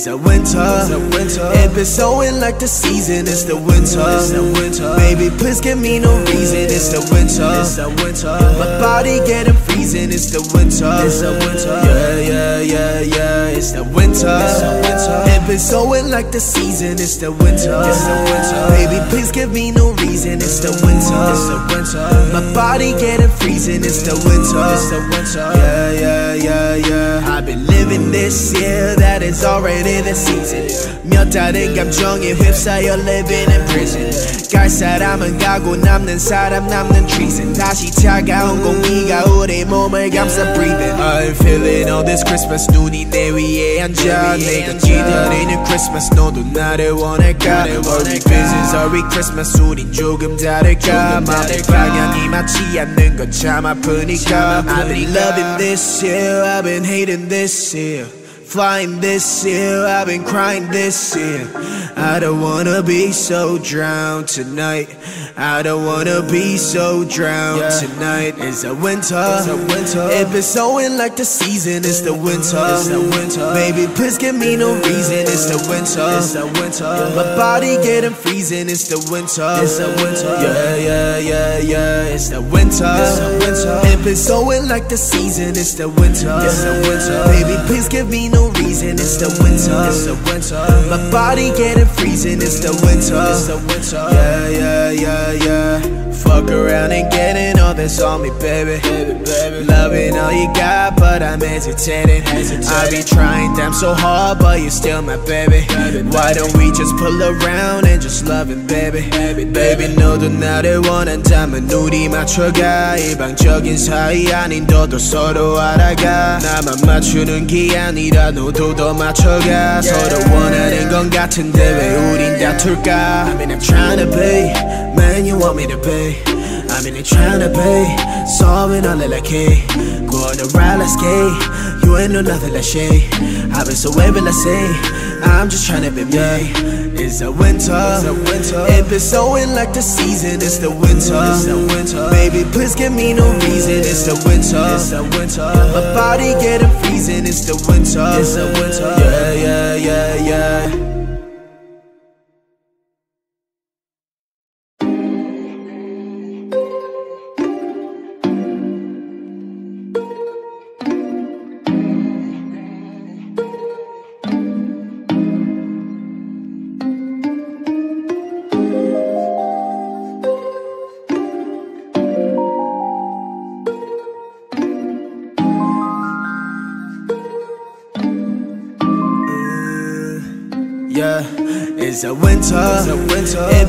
It's the winter, it been snowing like the season. It's the winter, baby, please give me no reason. It's the winter, my body getting freezing. It's the winter, yeah. It's the winter, it been snowing like the season. It's the winter, baby, please give me no reason. It's the winter, my body getting freezing. It's the winter, yeah. I've been living this year that is already the season. 몇달은 감정에 휩싸여 living in prison. 갈 사람은 가고 남는 사람 남는 treason. 다시 차가운 공기가 우리 몸을 감싸 breathing. I'm feeling all this Christmas. 눈이 내 위에 앉아 내가 기다리는 Christmas. 너도 나를 원할까? Are we business? Are we Christmas? 우린 조금 다를까? 마음의 방향이 맞지 않는 건 참 아프니까. I've been loving this year, I've been hating this year. Flying this year, I've been crying this year. I don't wanna be so drowned tonight. I don't wanna be so drowned tonight. It's the winter, it been snowing like the season. It's the winter, baby, please give me no reason. It's the winter, my body getting freezing. It's the winter, yeah. It's the winter, it been snowing like the season. It's the winter, baby, please give me no reason. It's the winter, my body getting freezing. It's the winter, yeah. Fuck around and getting all this on me, baby. Loving all you got, but I'm hesitating. I be trying damn so hard, but you still my baby. Why don't we just pull around and just love it, baby? 너도 나를 원한다면 우리 맞춰가. 일방적인 사이 아닌 너도 서로 알아가. 나만 맞추는 게 아니라 너도 더 맞춰가. 서로 원하는 건 같은데 왜 우린 다툴까? I mean I'm trying to be, man you want me to be. I mean I'm trying to be, solving all that I can. Going around like skate, you ain't know nothing like shit. I've been so wavy like say, I'm just trying to be me. It's the winter, it been snowing like the season. It's the winter, baby, please give me no reason. It's the winter, my body getting freezing. It's the winter, yeah. It's the winter, it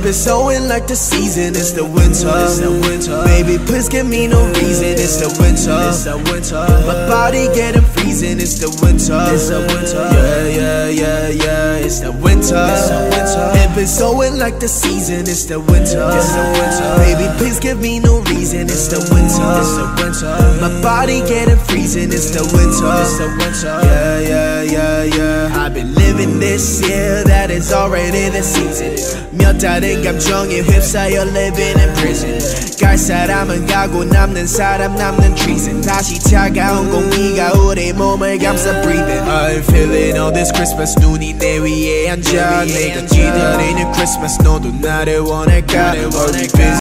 been snowing like the season. It's the winter, baby, please give me no reason. It's the winter, my body getting freezing. It's the winter, yeah. It's the winter, it been snowing like the season. It's the winter, baby, please give me no reason. It's the winter, my body getting freezing. It's the winter, yeah. I've been living this year that is already the season. 몇달은 감정에 휩싸여 living in prison. 갈 사람은 가고 남는 사람 남는 treason. 다시 차가운 공기가 우리 몸을 감싸 breathing. I'm feeling all this Christmas. 눈이 내 위에 앉아 내가 기다리는 Christmas. 너도 나를 원할까? Are we busy?